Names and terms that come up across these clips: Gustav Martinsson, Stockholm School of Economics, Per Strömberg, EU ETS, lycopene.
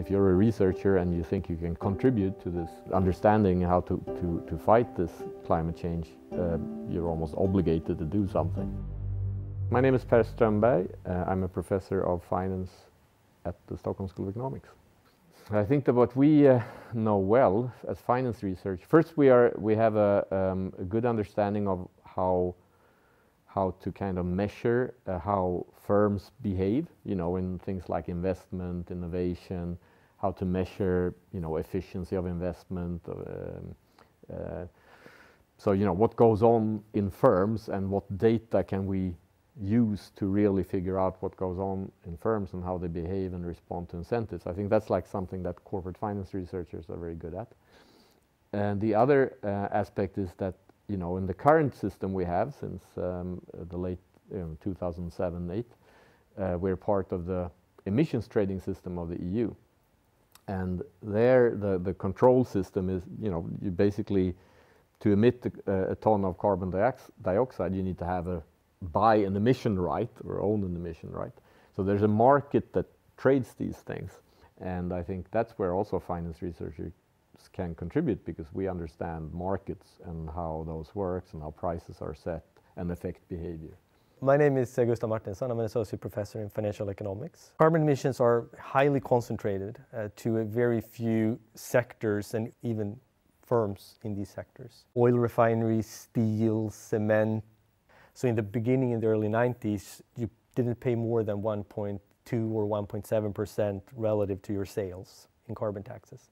if you're a researcher and you think you can contribute to this understanding how to fight this climate change, you're almost obligated to do something. My name is Per Strömberg. I'm a professor of finance at the Stockholm School of Economics. I think that what we know well as finance research, first we have a good understanding of how to kind of measure how firms behave, you know, in things like investment, innovation, how to measure, you know, efficiency of investment. So, you know, what goes on in firms and what data can we use to really figure out what goes on in firms and how they behave and respond to incentives. I think that's like something that corporate finance researchers are very good at. And the other aspect is that, you know, in the current system we have since the late 2007-8, we're part of the emissions trading system of the EU. And there the control system is, you know, you basically, to emit a ton of carbon dioxide, you need to have a buy an emission right or own an emission right. So there's a market that trades these things. And I think that's where also finance researchers can contribute, because we understand markets and how those works and how prices are set and affect behavior. My name is Gustav Martinsson. I'm an associate professor in financial economics. Carbon emissions are highly concentrated to a very few sectors and even firms in these sectors. Oil refineries, steel, cement. So in the beginning, in the early 90s, you didn't pay more than 1.2 or 1.7% relative to your sales in carbon taxes.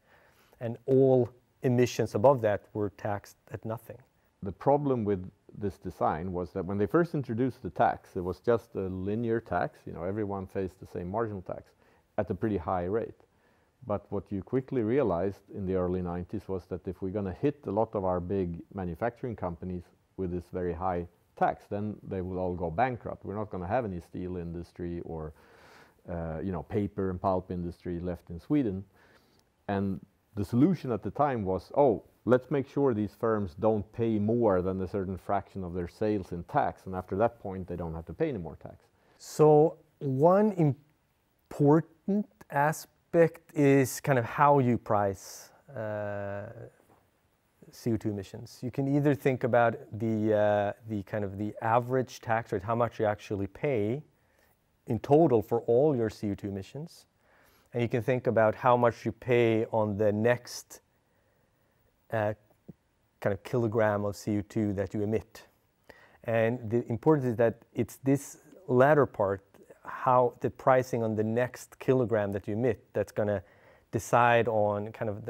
And all emissions above that were taxed at nothing. The problem with this design was that when they first introduced the tax, it was just a linear tax. You know, everyone faced the same marginal tax at a pretty high rate. But what you quickly realized in the early 90s was that if we're going to hit a lot of our big manufacturing companies with this very high tax, then they will all go bankrupt. We're not going to have any steel industry or, you know, paper and pulp industry left in Sweden. And the solution at the time was, oh, let's make sure these firms don't pay more than a certain fraction of their sales in tax. And after that point, they don't have to pay any more tax. So one important aspect is kind of how you price CO2 emissions. You can either think about the kind of the average tax rate, how much you actually pay in total for all your CO2 emissions, and you can think about how much you pay on the next kind of kilogram of CO2 that you emit. And the importance is that it's this latter part, how the pricing on the next kilogram that you emit, that's going to decide on kind of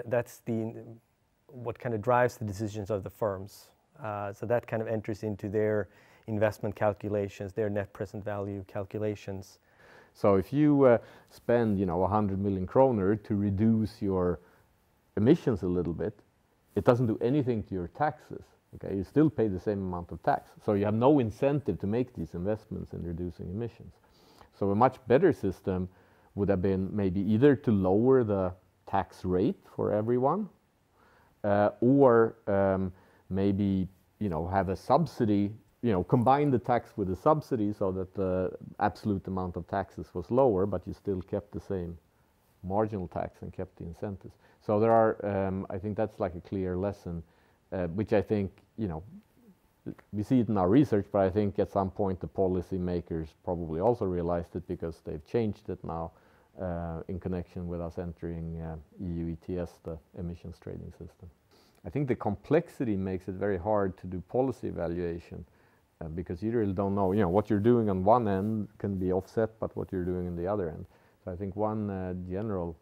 what kind of drives the decisions of the firms. So that kind of enters into their investment calculations, their net present value calculations. So if you spend, you know, 100 million kroner to reduce your emissions a little bit, it doesn't do anything to your taxes. Okay, you still pay the same amount of tax. So you have no incentive to make these investments in reducing emissions. So a much better system would have been maybe either to lower the tax rate for everyone, or maybe, you know, have a subsidy, you know, combine the tax with a subsidy so that the absolute amount of taxes was lower, but you still kept the same marginal tax and kept the incentives. So there are, I think that's like a clear lesson, which I think, you know, we see it in our research, but I think at some point the policy makers probably also realized it, because they've changed it now in connection with us entering EU ETS, the emissions trading system. I think the complexity makes it very hard to do policy evaluation, because you really don't know, you know, what you're doing on one end can be offset by what you're doing on the other end. So I think one general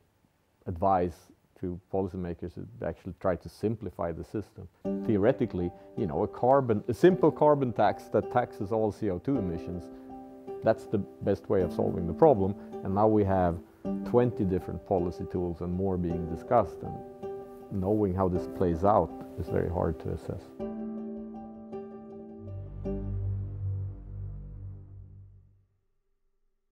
advice to policymakers is actually try to simplify the system. Theoretically, you know, a simple carbon tax that taxes all CO2 emissions, that's the best way of solving the problem. And now we have 20 different policy tools and more being discussed, and knowing how this plays out is very hard to assess.